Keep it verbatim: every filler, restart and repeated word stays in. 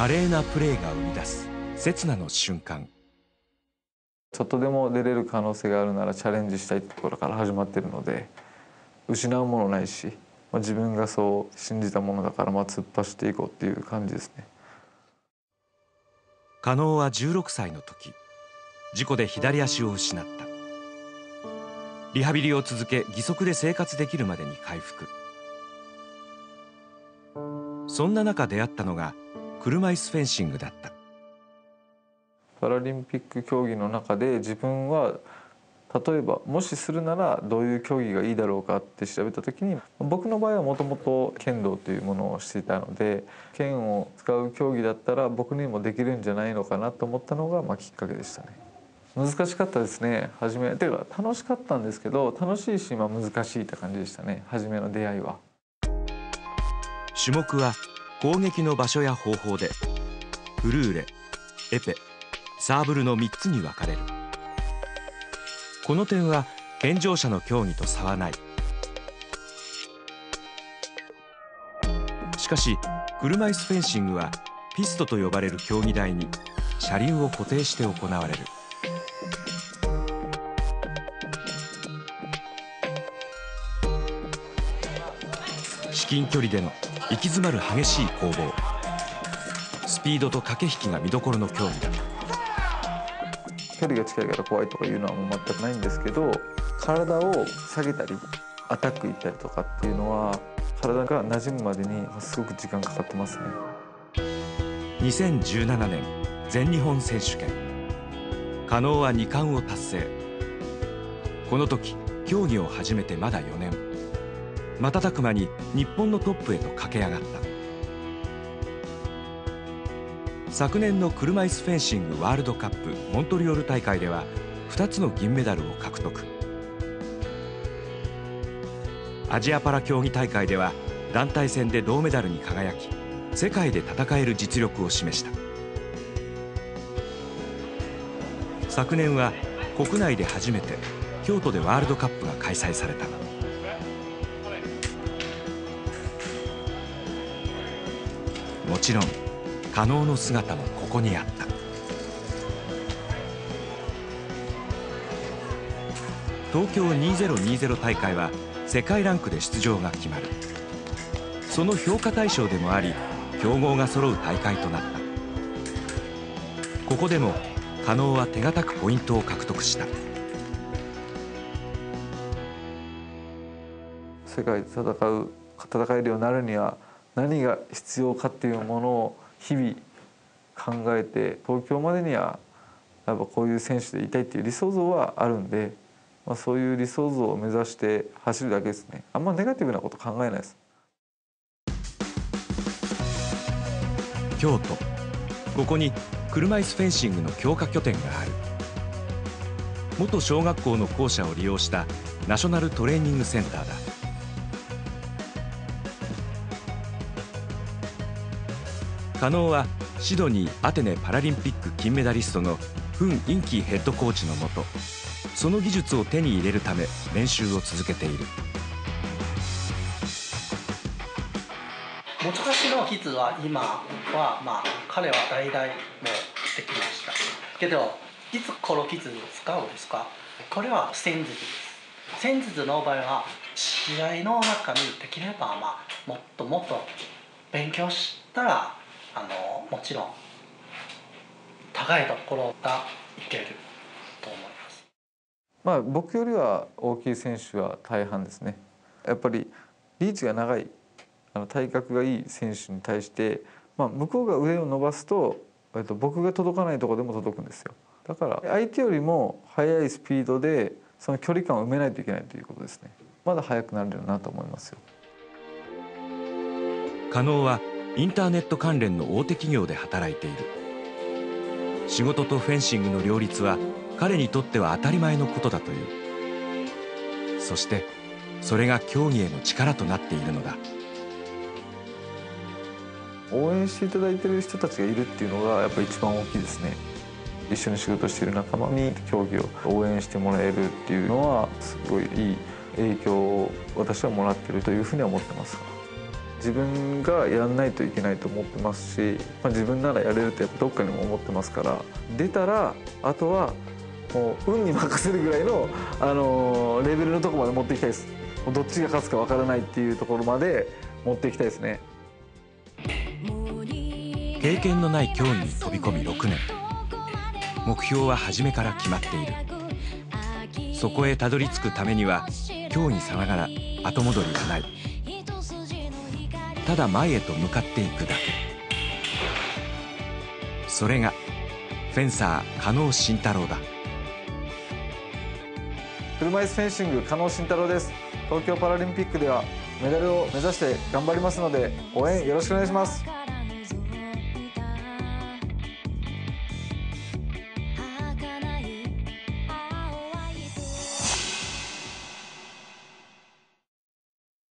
華麗なプレーが生み出す刹那の瞬間。ちょっとでも出れる可能性があるならチャレンジしたいところから始まってるので、失うものないし、まあ、自分がそう信じたものだからまあ突っ走っていこうっていう感じですね。加納はじゅうろくさいの時、事故で左足を失った。リハビリを続け、義足で生活できるまでに回復。そんな中出会ったのが車いすフェンシングだった。パラリンピック競技の中で自分は例えばもしするならどういう競技がいいだろうかって調べた時に、僕の場合はもともと剣道というものをしていたので、剣を使う競技だったら僕にもできるんじゃないのかなと思ったのがまあきっかけでしたね。難しかったですね、初め。てか楽しかったんですけど、楽しいしまあ難しいって感じでしたね、初めの出会いは。種目は攻撃の場所や方法でフルーレ、エペ、サーブルのみっつに分かれる。この点は健常者の競技と差はない。しかし車いすフェンシングはピストと呼ばれる競技台に車輪を固定して行われる。至近距離での行き詰まる激しい攻防、スピードと駆け引きが見どころの競技だ。距離が近いから怖いとかいうのはもう全くないんですけど、体を下げたりアタックいったりとかっていうのは体が馴染むまでにすごく時間かかってますね。にせんじゅうななねん全日本選手権、加納はにかんを達成。この時競技を始めてまだよねん、瞬く間に日本のトップへと駆け上がった。昨年の車いすフェンシングワールドカップモントリオール大会ではふたつの銀メダルを獲得。アジアパラ競技大会では団体戦で銅メダルに輝き、世界で戦える実力を示した。昨年は国内で初めて京都でワールドカップが開催された。もちろん加納の姿もここにあった。東京にせんにじゅう大会は世界ランクで出場が決まる。その評価対象でもあり、強豪が揃う大会となった。ここでも加納は手堅くポイントを獲得した。世界で戦う戦えるようになるには何が必要かっていうものを日々考えて、東京までにはやっぱこういう選手でいたいっていう理想像はあるんで、まあ、そういう理想像を目指して走るだけですね。あんまネガティブなこと考えないです。京都、ここに車いすフェンシングの強化拠点がある。元小学校の校舎を利用したナショナルトレーニングセンターだ。加納はシドニー・アテネパラリンピック金メダリストのフン・インキーヘッドコーチのもと、その技術を手に入れるため練習を続けている。持ち出しの技術は今は、まあ、彼は代々もできましたけど、いつこの技術を使うんですか。これは戦術です。戦術の場合は試合の中にできれば、まあ、もっともっと勉強したら、あのもちろん高いところがいけると思います。まあ僕よりは大きい選手は大半ですね。やっぱりリーチが長い、あの体格がいい選手に対して、まあ、向こうが腕を伸ばすと、えっと、僕が届かないところでも届くんですよ。だから相手よりも速いスピードでその距離感を埋めないといけないということですね。まだ速くなるよなと思いますよ。加納はインターネット関連の大手企業で働いている。仕事とフェンシングの両立は彼にとっては当たり前のことだという。そしてそれが競技への力となっているのだ。応援していただいている人たちがいるっていうのがやっぱり一番大きいですね。一緒に仕事している仲間に競技を応援してもらえるっていうのはすごいいい影響を私はもらっているというふうには思ってます。自分がやんないといけないと思ってますし、まあ、自分ならやれるってやっぱどっかにも思ってますから、出たらあとはもう運に任せるぐらいの、あのー、レベルのとこまで持っていきたいです。もうどっちが勝つか分からないっていうところまで持っていきたいですね。経験のない競技に飛び込みろくねん、目標は初めから決まっている。そこへたどり着くためには競技さながら後戻りがない。ただ前へと向かっていくだけ。それがフェンサー加納伸太郎だ。車いすフェンシング加納伸太郎です。東京パラリンピックではメダルを目指して頑張りますので、応援よろしくお願いします。